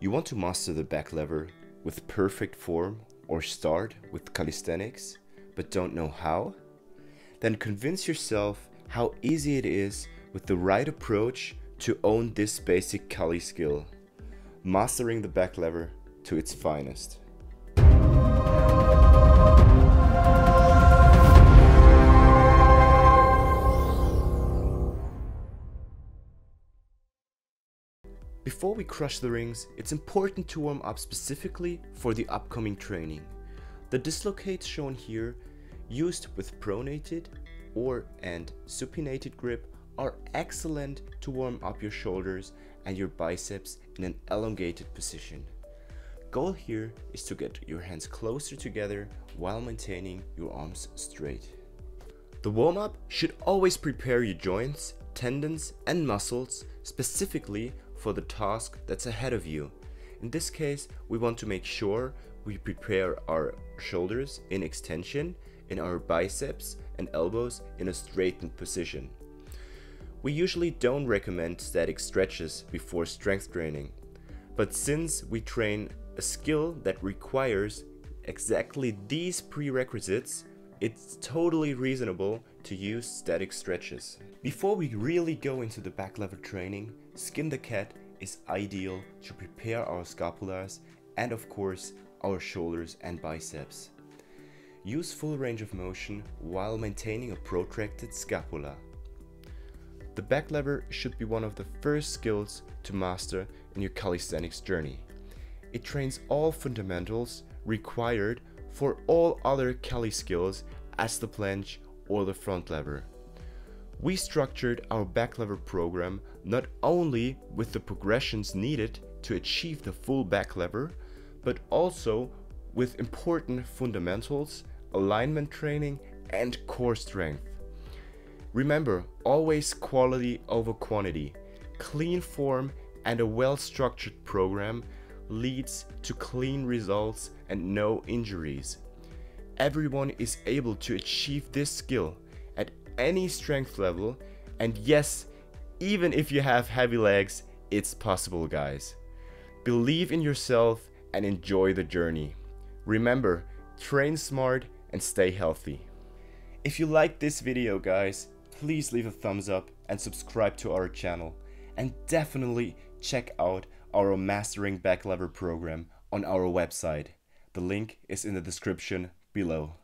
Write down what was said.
You want to master the back lever with perfect form or start with calisthenics but don't know how? Then convince yourself how easy it is with the right approach to own this basic cali skill. Mastering the back lever to its finest. Before we crush the rings, it's important to warm up specifically for the upcoming training. The dislocates shown here, used with pronated and supinated grip, are excellent to warm up your shoulders and your biceps in an elongated position. Goal here is to get your hands closer together while maintaining your arms straight. The warm-up should always prepare your joints, tendons and muscles specifically for the task that's ahead of you. In this case, we want to make sure we prepare our shoulders in extension, in our biceps and elbows in a straightened position. We usually don't recommend static stretches before strength training, but since we train a skill that requires exactly these prerequisites, it's totally reasonable to use static stretches. Before we really go into the backlever training, skin the cat is ideal to prepare our scapulas and of course our shoulders and biceps. Use full range of motion while maintaining a protracted scapula. The backlever should be one of the first skills to master in your calisthenics journey. It trains all fundamentals required for all other cali skills as the planche or the frontlever. We structured our backlever program not only with the progressions needed to achieve the full backlever, but also with important fundamentals, alignment training and core strength. Remember, always quality over quantity. Clean form and a well-structured program leads to clean results and no injuries. Everyone is able to achieve this skill at any strength level, and yes, even if you have heavy legs, it's possible, guys. Believe in yourself and enjoy the journey. Remember, train smart and stay healthy. If you liked this video, guys, please leave a thumbs up and subscribe to our channel, and definitely check out our Mastering Backlever program on our website. The link is in the description below.